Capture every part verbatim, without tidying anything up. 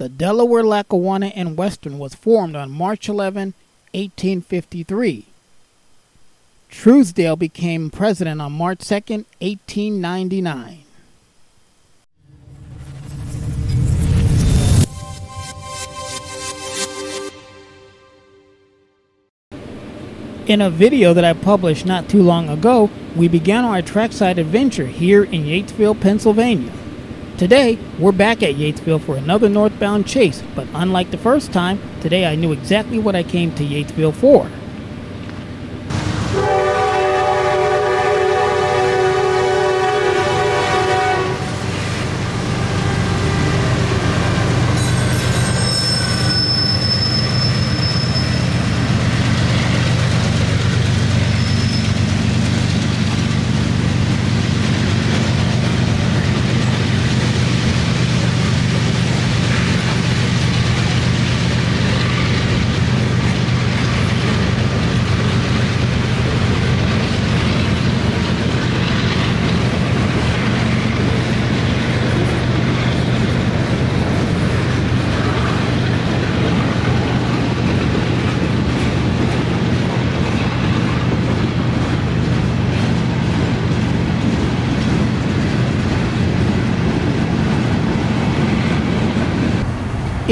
The Delaware, Lackawanna, and Western was formed on March eleventh, eighteen fifty-three. Truesdale became president on March second, eighteen ninety-nine. In a video that I published not too long ago, we began our trackside adventure here in Yatesville, Pennsylvania. Today, we're back at Yatesville for another northbound chase, but unlike the first time, today I knew exactly what I came to Yatesville for.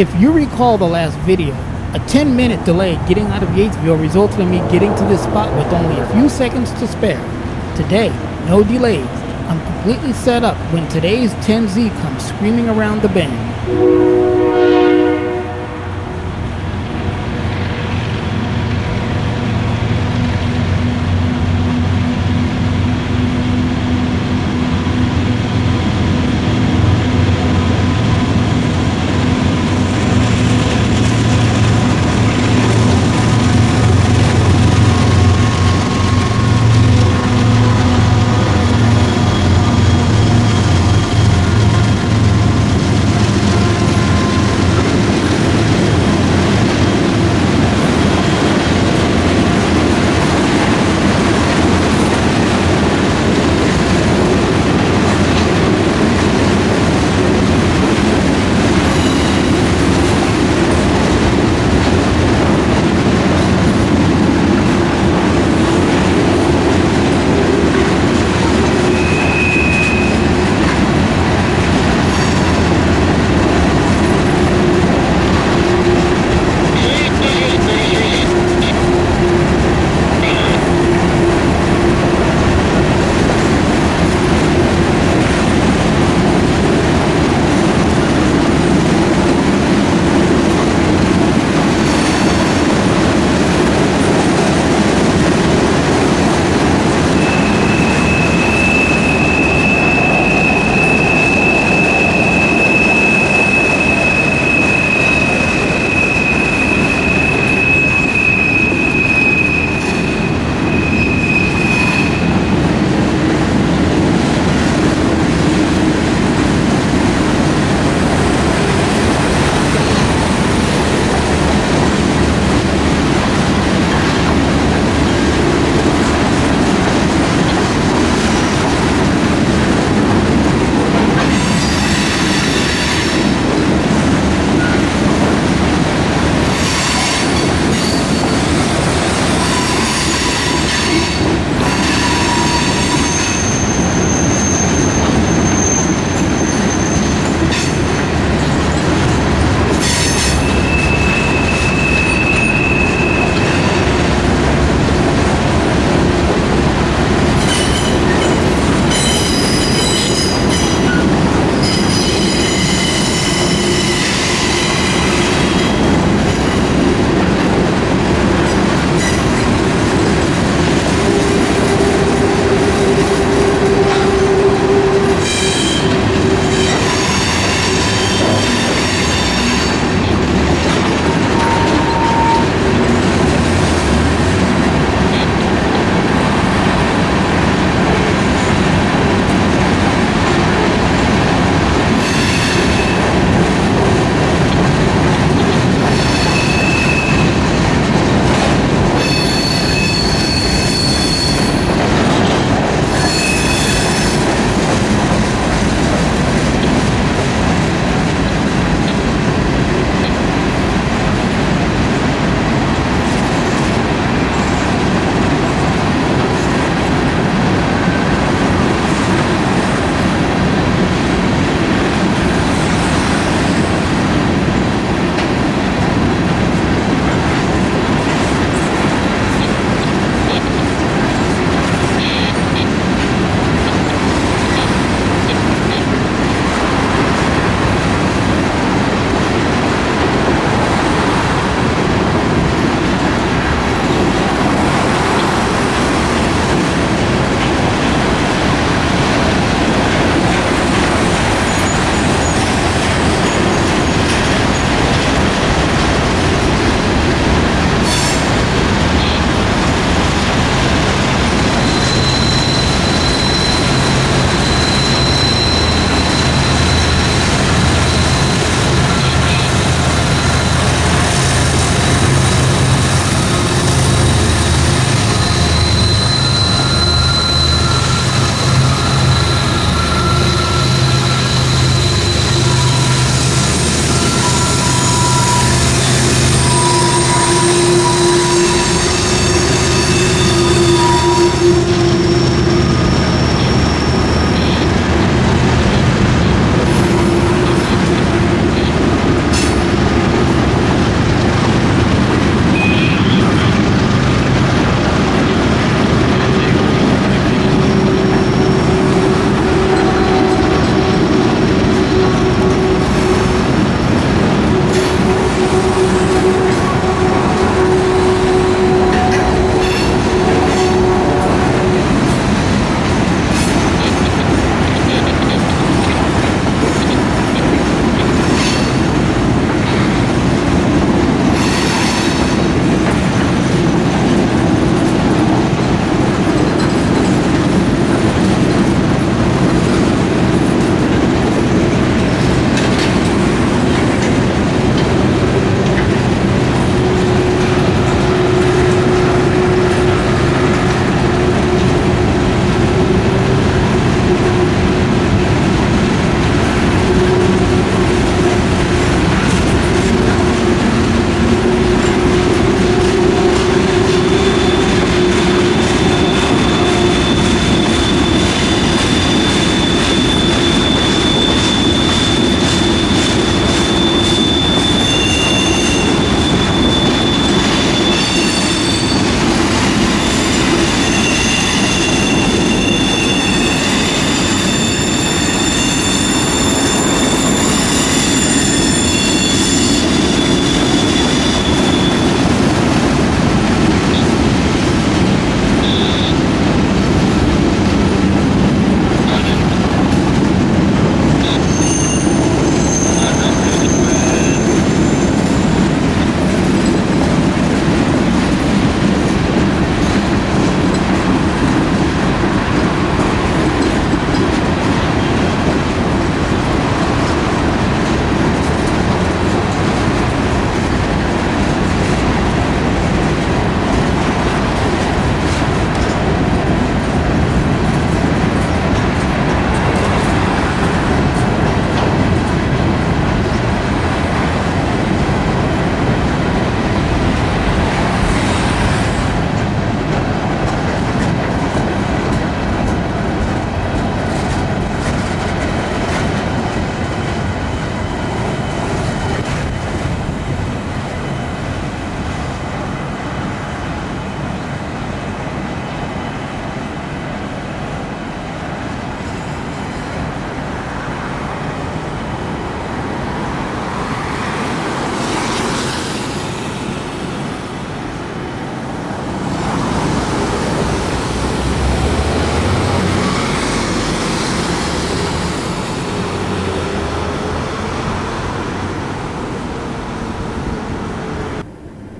If you recall the last video, a ten minute delay getting out of Yatesville resulted in me getting to this spot with only a few seconds to spare. Today, no delays. I'm completely set up when today's ten Z comes screaming around the bend.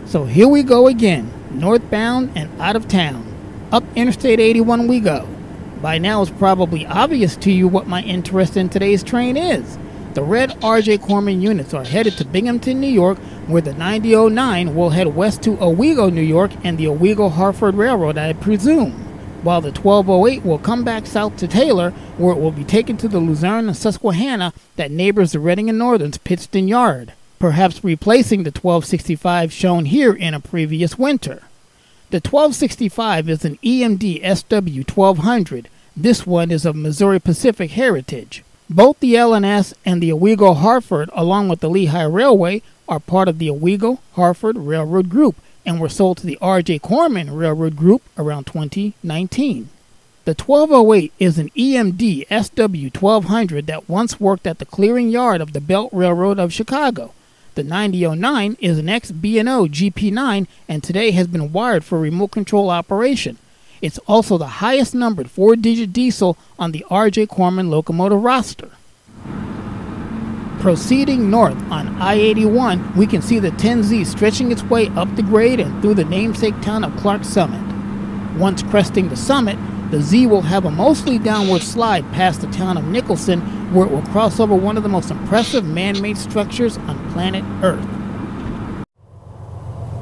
So here we go again, northbound and out of town. Up Interstate eighty-one we go. By now it's probably obvious to you what my interest in today's train is. The red R J Corman units are headed to Binghamton, New York, where the ninety oh nine will head west to Owego, New York, and the Owego-Hartford Railroad, I presume, while the twelve oh eight will come back south to Taylor, where it will be taken to the Luzerne and Susquehanna that neighbors the Reading and Northern's Pittston yard, perhaps replacing the twelve sixty-five shown here in a previous winter. The twelve sixty-five is an E M D S W twelve hundred. This one is of Missouri Pacific heritage. Both the L and S and the Owego-Hartford, along with the Lehigh Railway, are part of the Owego-Hartford Railroad Group and were sold to the R J Corman Railroad Group around twenty nineteen. The twelve oh eight is an E M D S W twelve hundred that once worked at the clearing yard of the Belt Railroad of Chicago. The ninety oh nine is an ex-B and O G P nine and today has been wired for remote control operation. It's also the highest numbered four-digit diesel on the R J Corman locomotive roster. Proceeding north on I eighty-one, we can see the ten Z stretching its way up the grade and through the namesake town of Clark Summit. Once cresting the summit, the Z will have a mostly downward slide past the town of Nicholson, where it will cross over one of the most impressive man-made structures on planet Earth.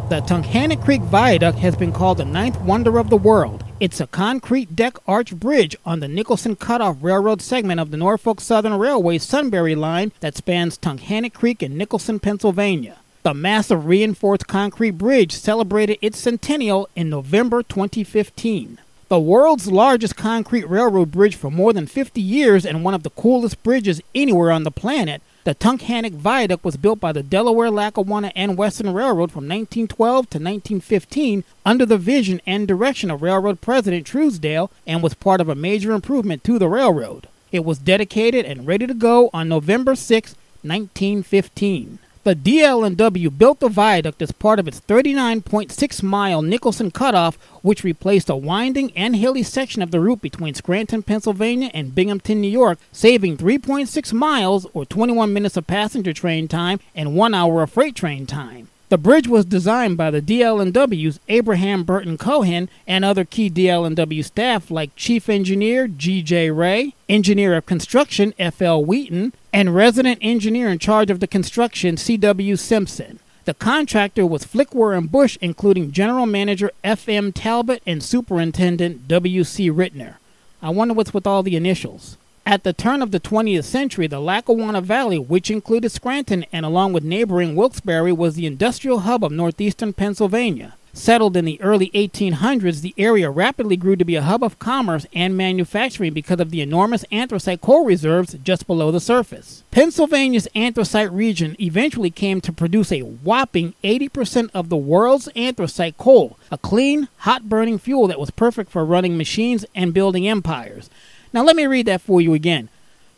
The Tunkhannock Creek Viaduct has been called the ninth wonder of the world. It's a concrete deck arch bridge on the Nicholson Cutoff Railroad segment of the Norfolk Southern Railway Sunbury Line that spans Tunkhannock Creek in Nicholson, Pennsylvania. The massive reinforced concrete bridge celebrated its centennial in November twenty fifteen. The world's largest concrete railroad bridge for more than fifty years and one of the coolest bridges anywhere on the planet, the Tunkhannock Viaduct was built by the Delaware, Lackawanna, and Western Railroad from nineteen twelve to nineteen fifteen under the vision and direction of Railroad President Truesdale and was part of a major improvement to the railroad. It was dedicated and ready to go on November sixth, nineteen fifteen. The D L and W built the viaduct as part of its thirty-nine point six mile Nicholson Cutoff, which replaced a winding and hilly section of the route between Scranton, Pennsylvania and Binghamton, New York, saving three point six miles or twenty-one minutes of passenger train time and one hour of freight train time. The bridge was designed by the D L and W's Abraham Burton Cohen and other key D L and W staff like Chief Engineer G J Ray, Engineer of Construction F L Wheaton, and Resident Engineer in charge of the construction C W Simpson. The contractor was Flickwar and Bush, including General Manager F M Talbot and Superintendent W C Rittner. I wonder what's with all the initials. At the turn of the twentieth century, the Lackawanna Valley, which included Scranton and along with neighboring Wilkes-Barre, was the industrial hub of northeastern Pennsylvania. Settled in the early eighteen hundreds, the area rapidly grew to be a hub of commerce and manufacturing because of the enormous anthracite coal reserves just below the surface. Pennsylvania's anthracite region eventually came to produce a whopping eighty percent of the world's anthracite coal, a clean, hot-burning fuel that was perfect for running machines and building empires. Now let me read that for you again.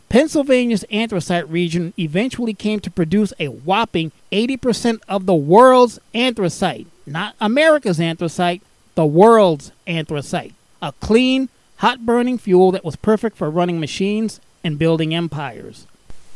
Pennsylvania's anthracite region eventually came to produce a whopping eighty percent of the world's anthracite. Not America's anthracite, the world's anthracite. A clean, hot-burning fuel that was perfect for running machines and building empires.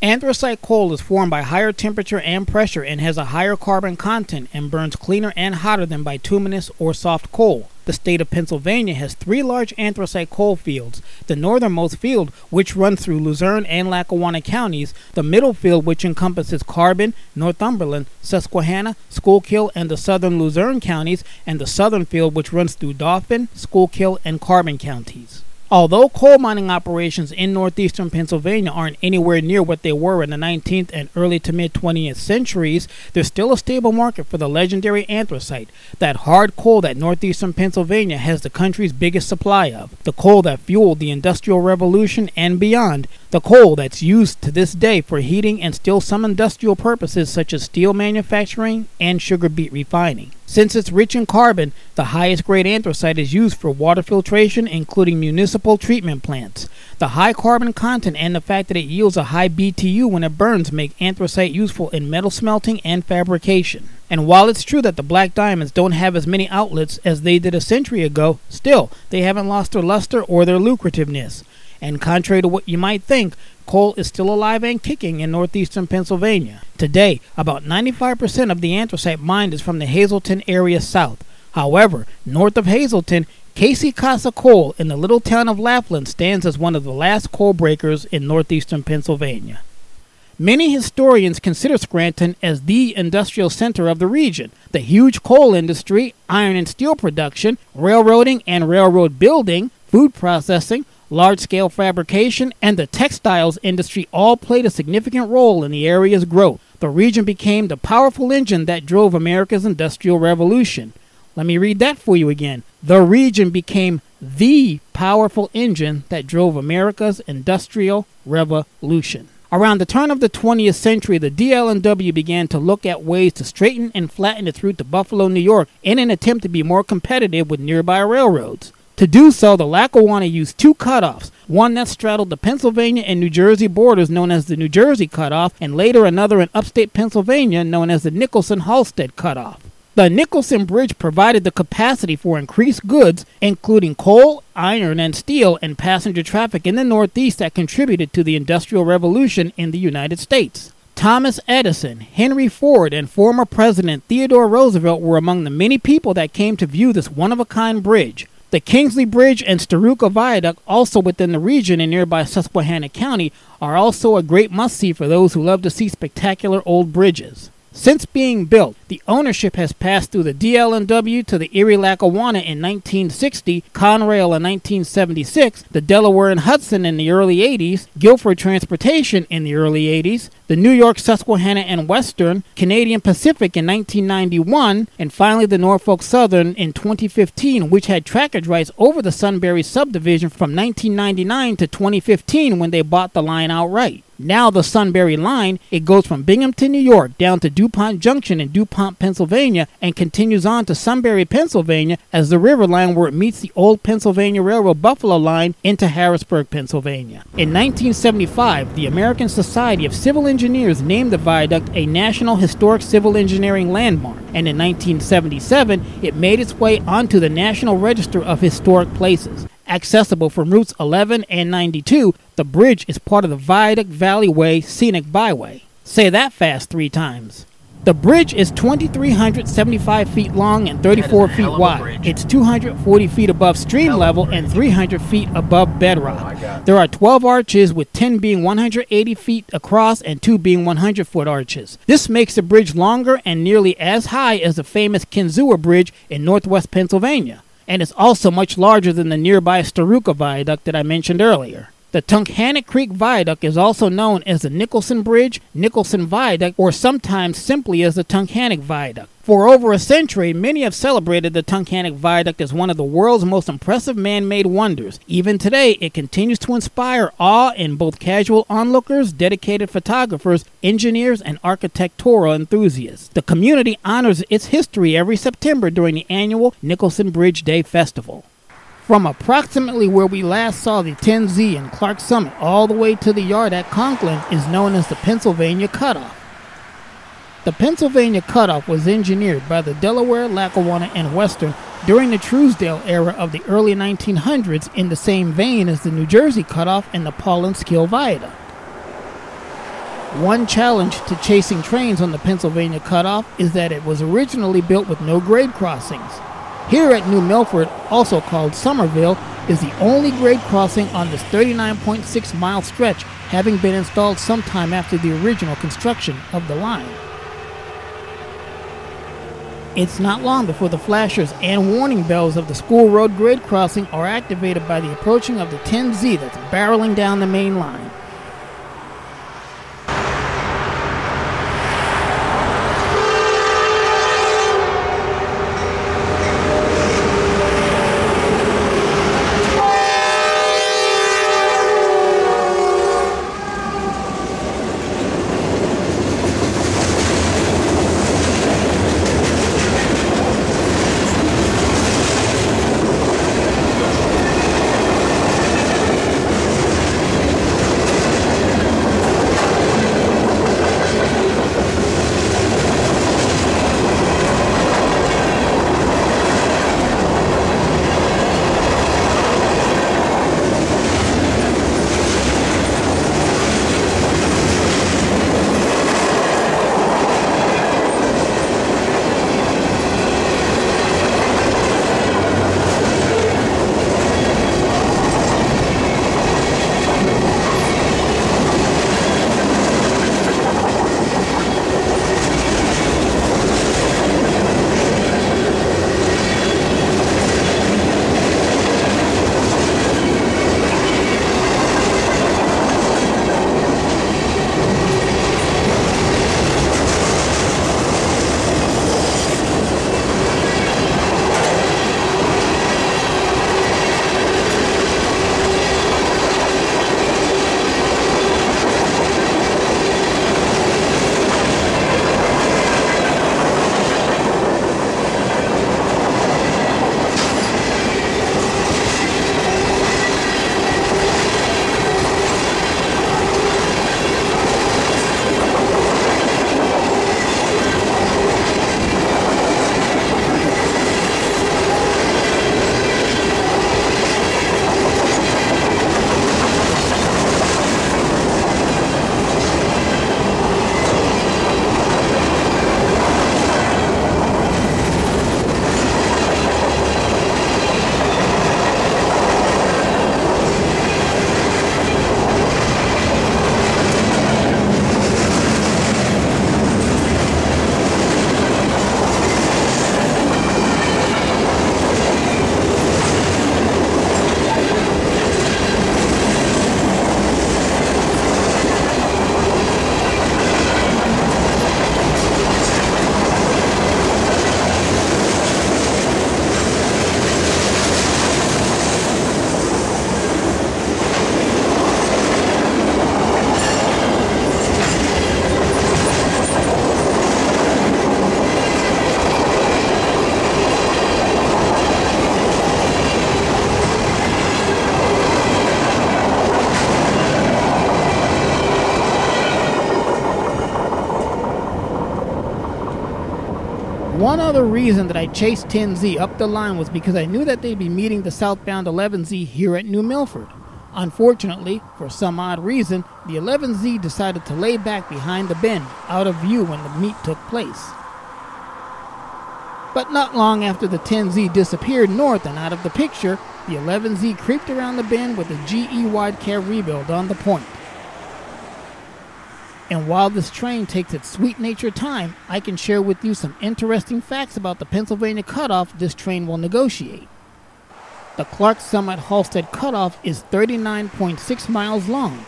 Anthracite coal is formed by higher temperature and pressure and has a higher carbon content and burns cleaner and hotter than bituminous or soft coal. The state of Pennsylvania has three large anthracite coal fields, the northernmost field, which runs through Luzerne and Lackawanna counties, the middle field, which encompasses Carbon, Northumberland, Susquehanna, Schuylkill, and the southern Luzerne counties, and the southern field, which runs through Dauphin, Schuylkill, and Carbon counties. Although coal mining operations in northeastern Pennsylvania aren't anywhere near what they were in the nineteenth and early to mid twentieth centuries, there's still a stable market for the legendary anthracite, that hard coal that northeastern Pennsylvania has the country's biggest supply of, the coal that fueled the Industrial Revolution and beyond, the coal that's used to this day for heating and still some industrial purposes such as steel manufacturing and sugar beet refining. Since it's rich in carbon, the highest grade anthracite is used for water filtration, including municipal treatment plants. The high carbon content and the fact that it yields a high B T U when it burns make anthracite useful in metal smelting and fabrication. And while it's true that the black diamonds don't have as many outlets as they did a century ago, still, they haven't lost their luster or their lucrativeness. And contrary to what you might think, coal is still alive and kicking in northeastern Pennsylvania. Today, about ninety-five percent of the anthracite mined is from the Hazleton area south. However, north of Hazleton, Casey-Casa Coal in the little town of Laughlin stands as one of the last coal breakers in northeastern Pennsylvania. Many historians consider Scranton as the industrial center of the region. The huge coal industry, iron and steel production, railroading and railroad building, food processing, large-scale fabrication, and the textiles industry all played a significant role in the area's growth. The region became the powerful engine that drove America's Industrial Revolution. Let me read that for you again. The region became the powerful engine that drove America's Industrial Revolution. Around the turn of the twentieth century, the D L and W began to look at ways to straighten and flatten its route to Buffalo, New York, in an attempt to be more competitive with nearby railroads. To do so, the Lackawanna used two cutoffs, one that straddled the Pennsylvania and New Jersey borders known as the New Jersey Cutoff, and later another in upstate Pennsylvania known as the Nicholson-Halstead Cutoff. The Nicholson Bridge provided the capacity for increased goods, including coal, iron and steel, and passenger traffic in the Northeast that contributed to the Industrial Revolution in the United States. Thomas Edison, Henry Ford, and former President Theodore Roosevelt were among the many people that came to view this one-of-a-kind bridge. The Kingsley Bridge and Starouka Viaduct, also within the region and nearby Susquehanna County, are also a great must-see for those who love to see spectacular old bridges. Since being built, the ownership has passed through the D L and W to the Erie Lackawanna in nineteen sixty, Conrail in nineteen seventy-six, the Delaware and Hudson in the early eighties, Guilford Transportation in the early eighties, the New York Susquehanna and Western, Canadian Pacific in nineteen ninety-one, and finally the Norfolk Southern in twenty fifteen, which had trackage rights over the Sunbury subdivision from nineteen ninety-nine to twenty fifteen when they bought the line outright. Now the Sunbury Line, it goes from Binghamton, New York, down to DuPont Junction in DuPont, Pennsylvania, and continues on to Sunbury, Pennsylvania, as the River Line where it meets the old Pennsylvania Railroad Buffalo Line into Harrisburg, Pennsylvania. In nineteen seventy-five, the American Society of Civil Engineers named the viaduct a National Historic Civil Engineering Landmark, and in nineteen seventy-seven, it made its way onto the National Register of Historic Places. Accessible from routes eleven and ninety-two, the bridge is part of the Viaduct Valleyway Scenic Byway. Say that fast three times. The bridge is two thousand three hundred seventy-five feet long and thirty-four feet wide. It's two hundred forty feet above stream level and three hundred feet above bedrock. Oh, there are twelve arches, with ten being one hundred eighty feet across and two being one hundred foot arches. This makes the bridge longer and nearly as high as the famous Kinzua Bridge in northwest Pennsylvania. And it's also much larger than the nearby Starouka Viaduct that I mentioned earlier. The Tunkhannock Creek Viaduct is also known as the Nicholson Bridge, Nicholson Viaduct, or sometimes simply as the Tunkhannock Viaduct. For over a century, many have celebrated the Tunkhannock Viaduct as one of the world's most impressive man-made wonders. Even today, it continues to inspire awe in both casual onlookers, dedicated photographers, engineers, and architectural enthusiasts. The community honors its history every September during the annual Nicholson Bridge Day Festival. From approximately where we last saw the ten Z and Clark Summit all the way to the yard at Conklin is known as the Pennsylvania Cutoff. The Pennsylvania Cutoff was engineered by the Delaware, Lackawanna, and Western during the Truesdale era of the early nineteen hundreds, in the same vein as the New Jersey Cutoff and the Paul and Skill Viaduct. One challenge to chasing trains on the Pennsylvania Cutoff is that it was originally built with no grade crossings. Here at New Milford, also called Somerville, is the only grade crossing on this thirty-nine point six mile stretch, having been installed sometime after the original construction of the line. It's not long before the flashers and warning bells of the School Road grade crossing are activated by the approaching of the ten Z that's barreling down the main line. One other reason that I chased ten Z up the line was because I knew that they'd be meeting the southbound eleven Z here at New Milford. Unfortunately, for some odd reason, the eleven Z decided to lay back behind the bend, out of view when the meet took place. But not long after the ten Z disappeared north and out of the picture, the eleven Z creeped around the bend with a G E wide-cab rebuild on the point. And while this train takes its sweet-natured time, I can share with you some interesting facts about the Pennsylvania cutoff this train will negotiate. The Clark Summit Halstead cutoff is thirty-nine point six miles long.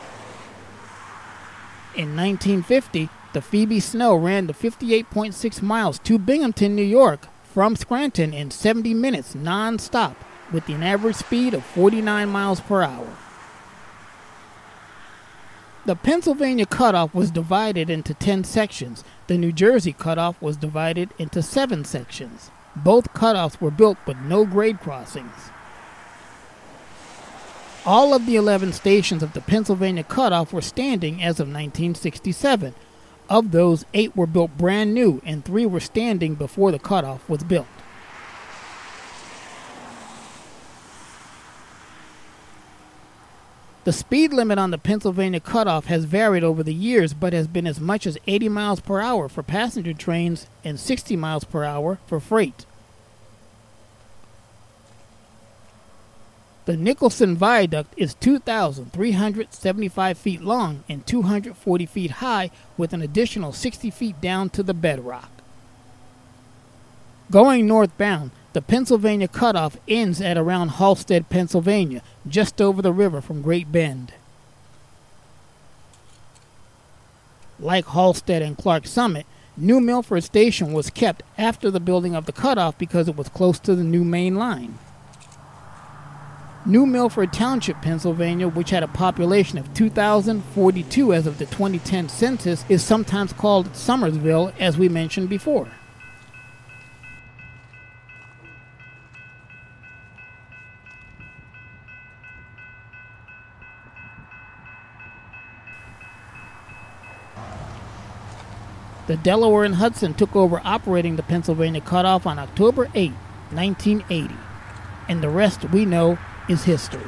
In nineteen fifty, the Phoebe Snow ran the fifty-eight point six miles to Binghamton, New York, from Scranton in seventy minutes non-stop, with an average speed of forty-nine miles per hour. The Pennsylvania cutoff was divided into ten sections. The New Jersey cutoff was divided into seven sections. Both cutoffs were built with no grade crossings. All of the eleven stations of the Pennsylvania cutoff were standing as of nineteen sixty-seven. Of those, eight were built brand new and three were standing before the cutoff was built. The speed limit on the Pennsylvania cutoff has varied over the years, but has been as much as eighty miles per hour for passenger trains and sixty miles per hour for freight. The Nicholson Viaduct is two thousand three hundred seventy-five feet long and two hundred forty feet high, with an additional sixty feet down to the bedrock. Going northbound, the Pennsylvania cutoff ends at around Halstead, Pennsylvania, just over the river from Great Bend. Like Halstead and Clark Summit, New Milford Station was kept after the building of the cutoff because it was close to the new main line. New Milford Township, Pennsylvania, which had a population of two thousand forty-two as of the twenty ten census, is sometimes called Somersville, as we mentioned before. The Delaware and Hudson took over operating the Pennsylvania cutoff on October eighth, nineteen eighty, and the rest we know is history.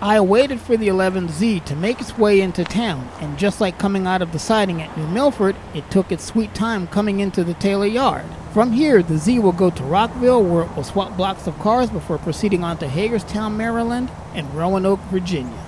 I waited for the eleven Z to make its way into town, and just like coming out of the siding at New Milford, it took its sweet time coming into the Taylor yard. From here, the Z will go to Rockville, where it will swap blocks of cars before proceeding on to Hagerstown, Maryland, and Roanoke, Virginia.